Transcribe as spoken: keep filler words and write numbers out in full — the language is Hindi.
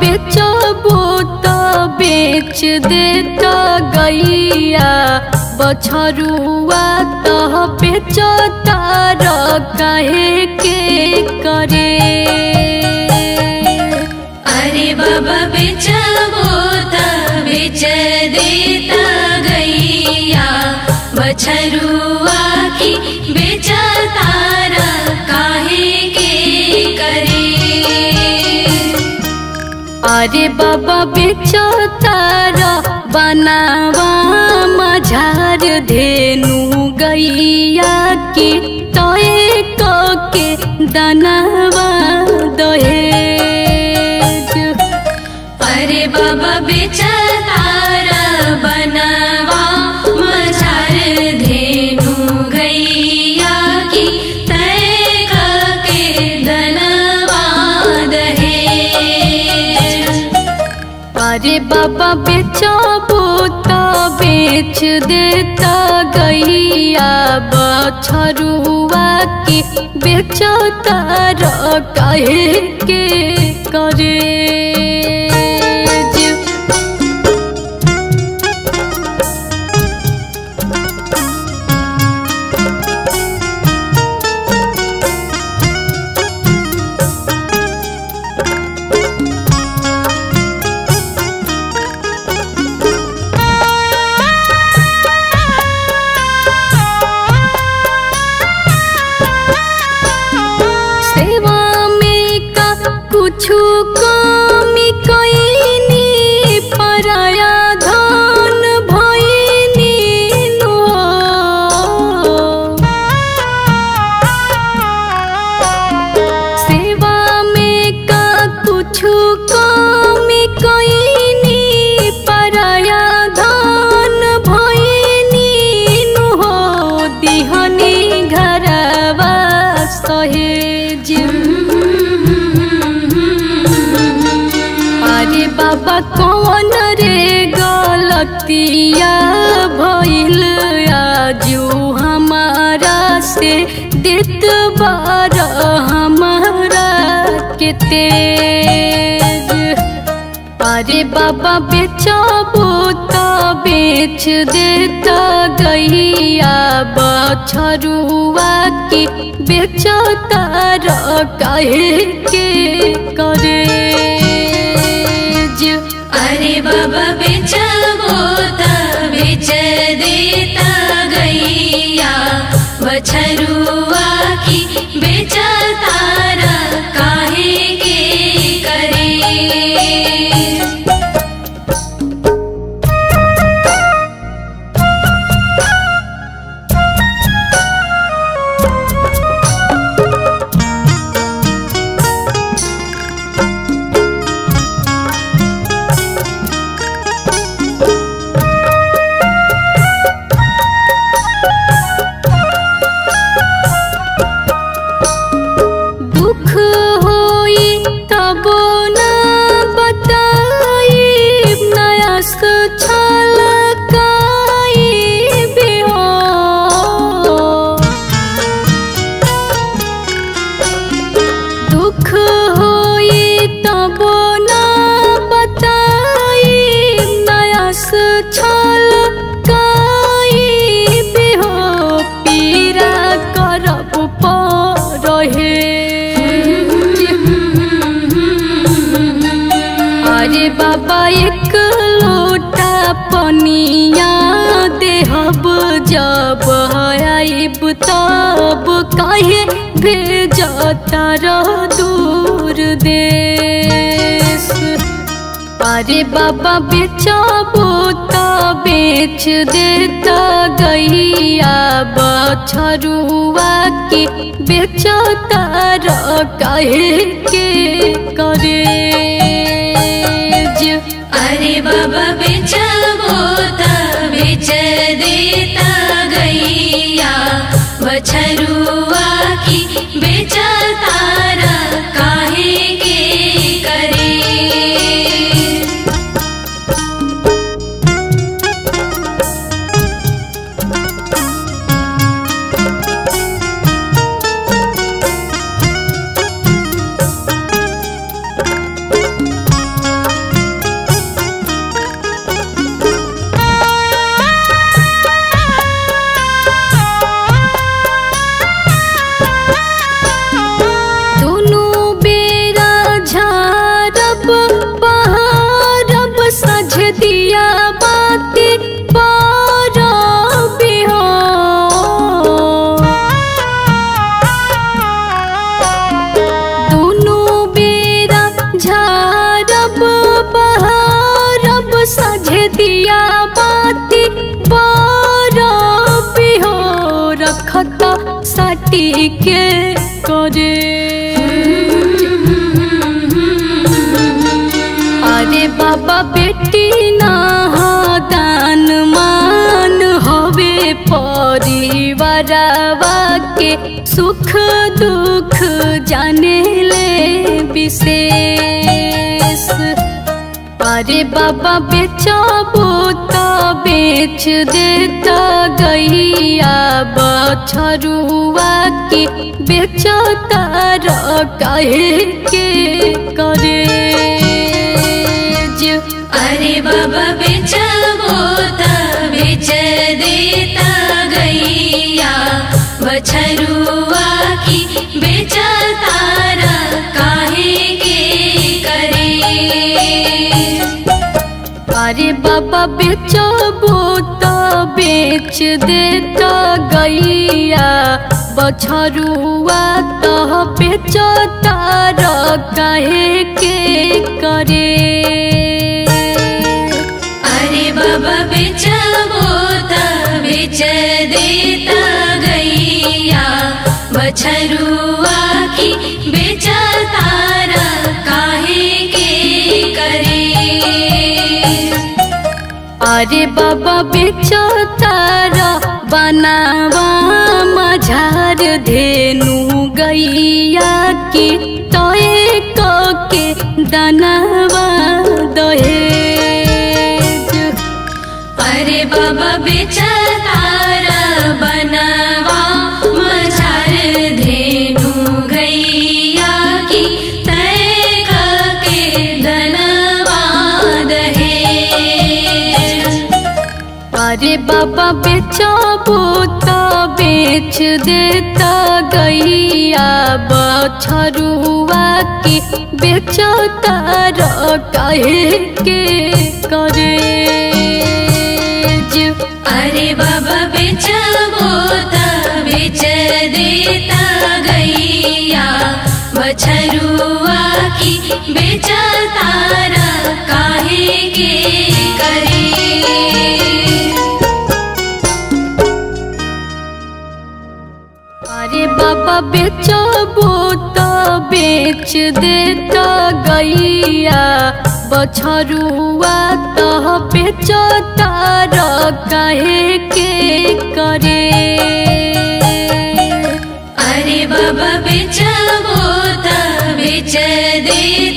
बेचा बोता बेच देता गैया बछरुआ तो बेचा तार कहे के करे। अरे बाबा बेचा बोता बेच देता गैया बछरुआ की बेचा तार कहे के करे। अरे बाबा बेचा तारा बनावा मझार धेनु गैया की तय के दनावा दहेज। अरे बाबा बेचा तारा बनावा मझार धेनु गैया की तय के दनावा दहेज। अरे बाबा बेचा बोता बेच देता गैया बछरुआ की बेचा तारा कहे के करे। कुछु कमी कईनी पराया धन भईनी नो। सेवा में का कुछु कमी कईनी पराया धन भईनी नो दिहनी घरवा सहेज। बाबा कौन रे गलतिया भइल आजू हमारा से देत बार हमारा के तेज। अरे बाबा बेचा बोता बेच देता गैया बछरुआ की बेचा तारा कहे के करे। अरे बाबा बेचा बोता बेच देता गैया बछरुआ की बेचा तारा काहे के करे। अरे बाबा एक लोटा पनिया देहब जब आइब तब कहे भेजता रह दूर देश। अरे बाबा बेचा बोता बेच देता गैया बछरुआ की बेचा तारा कहे के करे। अरे बाबा बेचा बोता बेच देता गैया बछरुआ की बेचा तारा काहे के करे। बिया बाती बारा बिहो रखता साटी के करे। अरे बाबा बेटी ना दान मान होवे परिवारवा के सुख दुख जाने ले विशेष। अरे बाबा बेचाबो तो बेच देता गैया बछरुआ के बेचता र काहे के करे। अरे बाबा बेचाबो तो बेच देता गैया बछरुआ की बेचता र काहे के करे। अरे बाबा बेचबो तो बेच देता गैया बछरुआ तो बेचता र काहे के करे। अरे बाबा बेचबो तो बेच देता गैया बछरुआ की बेचता र काहे के करे। अरे बाबा बेचता रा बनावा मझार धेनु गैया की तोय के दानवा दहेज। अरे बाबा बेचता रा बनावा मझार धेनु गैया की तय के दानवा दहेज। अरे बाबा बेचबो तो बेच देता गैया बछरुआ के बेचता र काहे के करे। अरे बाबा बेचबो तो बेच देता गैया बछरुआ की बेचता र काहे के करे। बाबा बेचबो तो बेच देता गैया बछरुआ तो बेचता र काहे के करे। अरे बाबा बेचबो तो बेच दे।